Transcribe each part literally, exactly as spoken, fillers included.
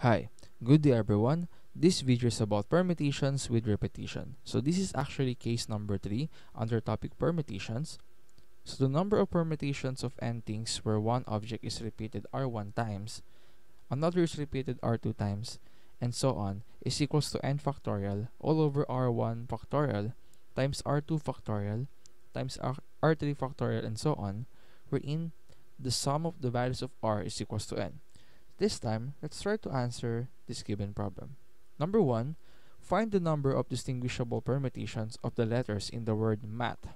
Hi, good day everyone. This video is about permutations with repetition. So this is actually case number three under topic permutations. So the number of permutations of n things where one object is repeated r one times, another is repeated r two times, and so on is equals to n factorial all over r one factorial times r two factorial times r three factorial and so on, wherein the sum of the values of r is equals to n. This time, let's try to answer this given problem. Number one, find the number of distinguishable permutations of the letters in the word math.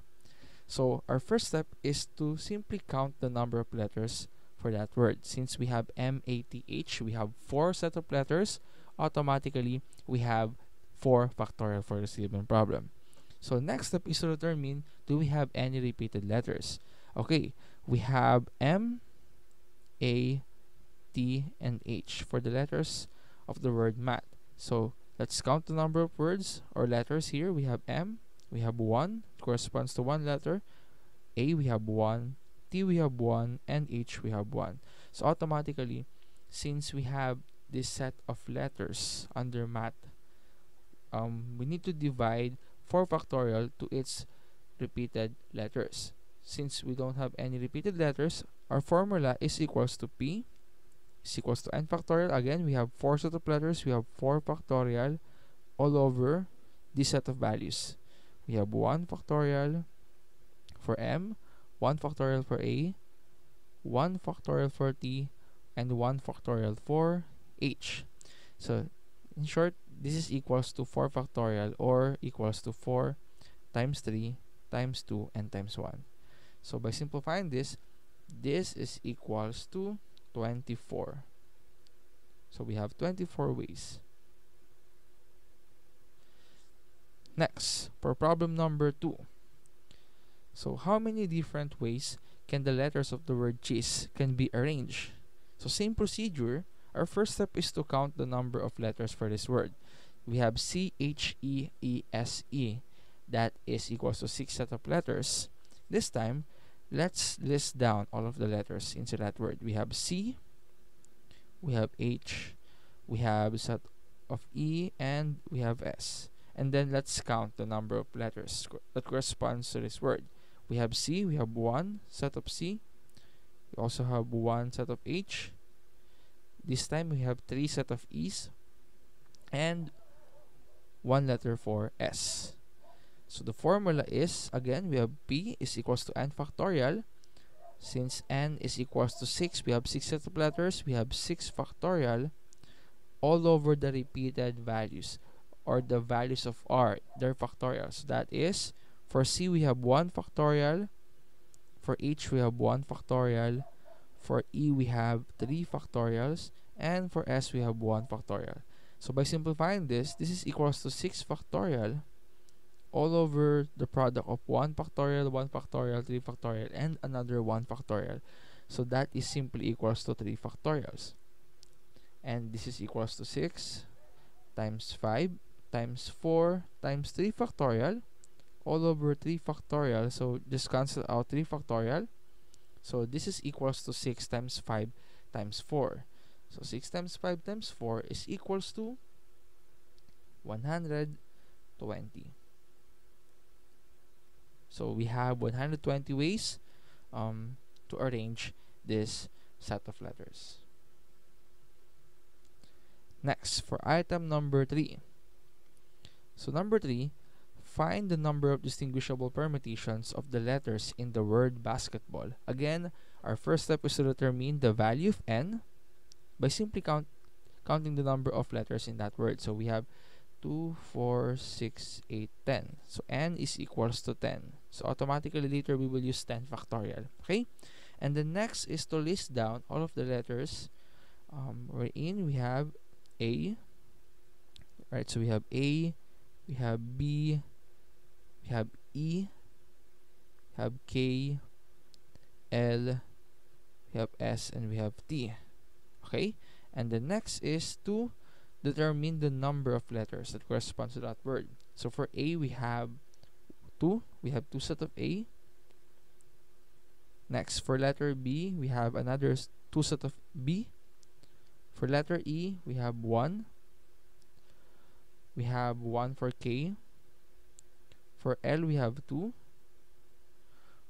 So our first step is to simply count the number of letters for that word. Since we have M A T H, we have four set of letters, automatically we have four factorial for this given problem. So next step is to determine, do we have any repeated letters? Okay, we have M, A, T, and H for the letters of the word math. So let's count the number of words or letters here. We have M, we have one, it corresponds to one letter. A, we have one. T, we have one. And H, we have one. So automatically, since we have this set of letters under math, um, we need to divide four factorial to its repeated letters. Since we don't have any repeated letters, our formula is equals to P is equals to n factorial. Again, we have four set of letters, we have four factorial all over this set of values. We have one factorial for M, one factorial for A, one factorial for T, and one factorial for H. So in short, this is equals to four factorial, or equals to four times three times two and times one. So by simplifying this, this is equals to twenty-four. So we have twenty-four ways. Next, for problem number two. So how many different ways can the letters of the word cheese can be arranged? So same procedure, our first step is to count the number of letters for this word. We have C H E E S E, that is equals to six set of letters. This time, let's list down all of the letters into that word. We have C, we have H, we have set of E, and we have S. And then let's count the number of letters that corresponds to this word. We have C, we have one set of C, we also have one set of H, this time we have three set of E's, and one letter for S. So the formula is, again, we have P is equals to n factorial. Since n is equals to six, we have six set of letters, we have six factorial all over the repeated values, or the values of R, their factorials. So that is, for C we have one factorial, for H we have one factorial, for E we have three factorials, and for S we have one factorial. So by simplifying this, this is equals to six factorial all over the product of one factorial, one factorial, three factorial, and another one factorial. So that is simply equals to three factorials. And this is equals to six times five times four times three factorial all over three factorial. So just cancel out three factorial. So this is equals to six times five times four. So six times five times four is equals to one hundred twenty. So we have one hundred twenty ways um, to arrange this set of letters. Next, for item number three. So number three, find the number of distinguishable permutations of the letters in the word basketball. Again, our first step is to determine the value of n by simply count, counting the number of letters in that word. So we have two, four, six, eight, ten. So n is equals to ten. So automatically later we will use ten factorial. Okay? And the next is to list down all of the letters um, wherein we have A. Right, so we have A, we have B, we have E, we have K, L, we have S, and we have T. Okay? And the next is to determine the number of letters that corresponds to that word. So for A, we have two. We have two set of A. Next, for letter B, we have another two set of B. For letter E, we have one. We have one for K. For L, we have two.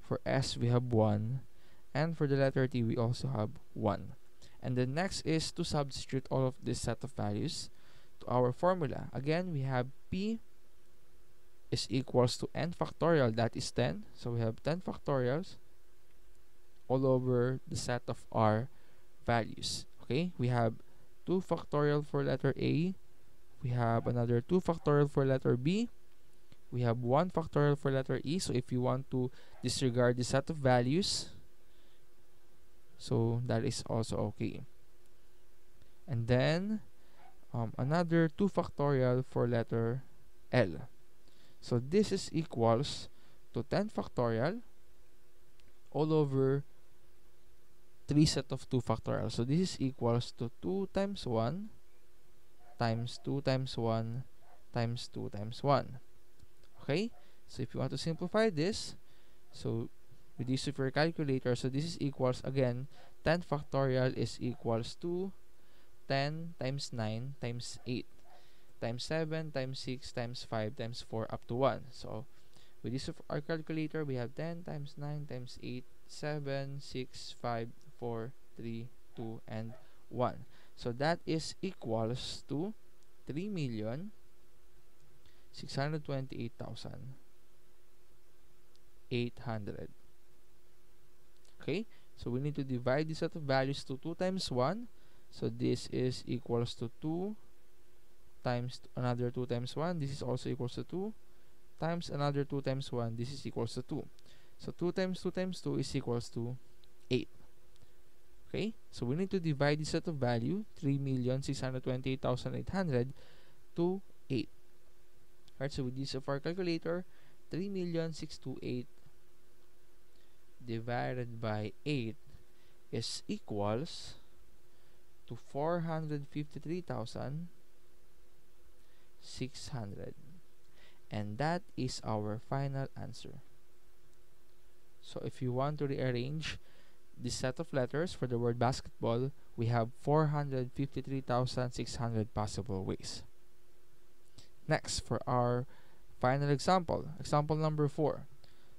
For S, we have one. And for the letter T, we also have one. And the next is to substitute all of this set of values to our formula. Again, we have P is equals to N factorial, that is ten. So we have ten factorials all over the set of R values. Okay, we have two factorial for letter A. We have another two factorial for letter B. We have one factorial for letter E. So if you want to disregard the set of values, so that is also okay. And then um, another two factorial for letter L. So this is equals to ten factorial all over three set of two factorial. So this is equals to two times one times two times one times two times one. Okay, so if you want to simplify this, so with this of your calculator, so this is equals, again, ten factorial is equals to ten times nine times eight times seven times six times five times four up to one. So with this of our calculator, we have ten times nine times eight, seven, six, five, four, three, two, and one. So that is equals to three million six hundred twenty-eight thousand eight hundred. Okay, so we need to divide this set of values to two times one. So this is equals to two times another two times one. This is also equals to two times another two times one. This is equals to two. So two times two times two is equals to eight. Okay, so we need to divide this set of value, three million six hundred twenty-eight thousand eight hundred, to eight. Alright, so with this of our calculator, three million six hundred twenty-eight divided by eight is equals to four hundred fifty-three thousand six hundred. And that is our final answer. So if you want to rearrange this set of letters for the word basketball, we have four hundred fifty-three thousand six hundred possible ways. Next, for our final example, example number four.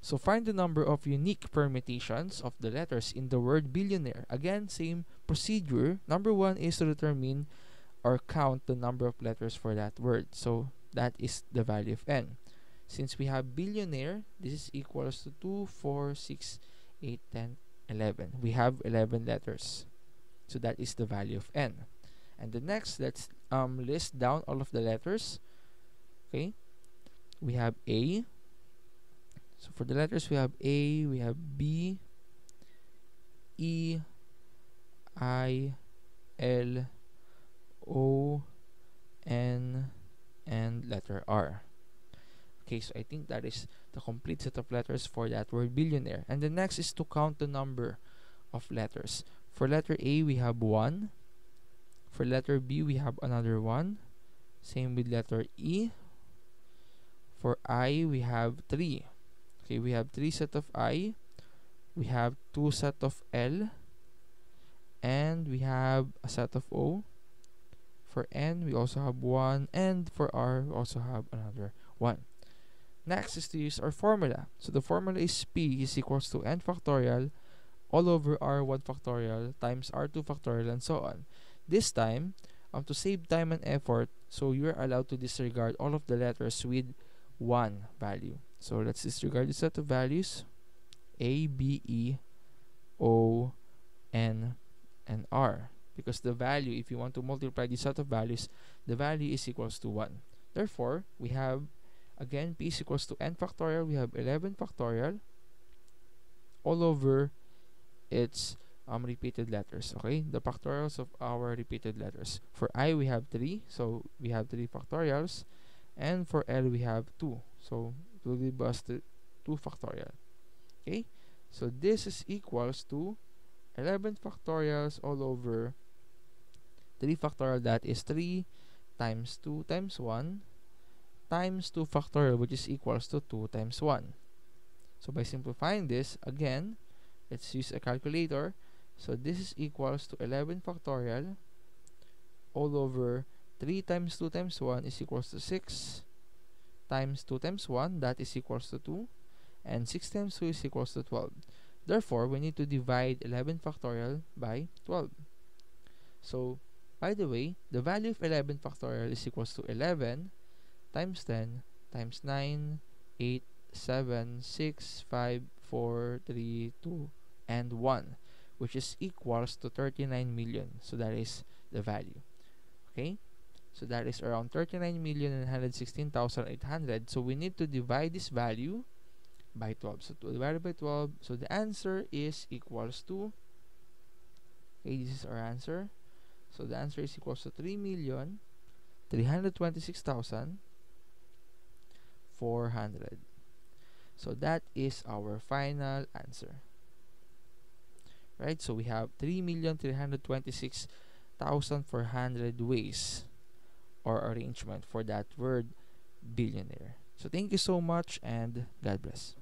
So find the number of unique permutations of the letters in the word billionaire. Again, same procedure. Number one is to determine or count the number of letters for that word. So that is the value of N. Since we have billionaire, this is equals to two, four, six, eight, ten, eleven. We have eleven letters. So that is the value of N. And the next, let's um, list down all of the letters. Okay, we have A. So for the letters, we have A, we have B, E, I, L, O, N, and letter R. Okay, so I think that is the complete set of letters for that word billionaire. And the next is to count the number of letters. For letter A, we have one. For letter B, we have another one. Same with letter E. For I, we have three. Okay, we have three set of I. We have two set of L. And we have a set of O. For N, we also have one. And for R, we also have another one. Next is to use our formula. So the formula is P is equals to N factorial all over R one factorial times R two factorial and so on. This time, um, to save time and effort, so you're allowed to disregard all of the letters with one value. So let's disregard the set of values A, B, E, O, N, and R. Because the value, if you want to multiply the set of values, the value is equals to one. Therefore, we have, again, P is equals to N factorial. We have eleven factorial all over its um, repeated letters. Okay, the factorials of our repeated letters. For I, we have three. So, we have three factorials. And for L, we have two. So, it will give us two factorial. Okay, so this is equals to eleven factorials all over three factorial. That is three times two times one. Times two factorial, which is equals to two times one. So by simplifying this, again, let's use a calculator. So this is equals to eleven factorial all over three times two times one is equals to six, times two times one, that is equals to two, and six times two is equals to twelve. Therefore, we need to divide eleven factorial by twelve. So, by the way, the value of eleven factorial is equals to eleven times ten times nine, eight, seven, six, five, four, three, two, and one, which is equals to thirty-nine million. So that is the value. Okay, so that is around thirty-nine million nine hundred sixteen thousand eight hundred. So we need to divide this value by twelve. So to divide by twelve. So the answer is equals to, okay, this is our answer. So the answer is equals to three million three hundred twenty-six thousand four hundred. So that is our final answer. Right, so we have three million three hundred twenty-six thousand four hundred ways or arrangement for that word billionaire. So thank you so much and God bless.